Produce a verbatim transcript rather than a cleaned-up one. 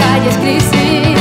calles grises.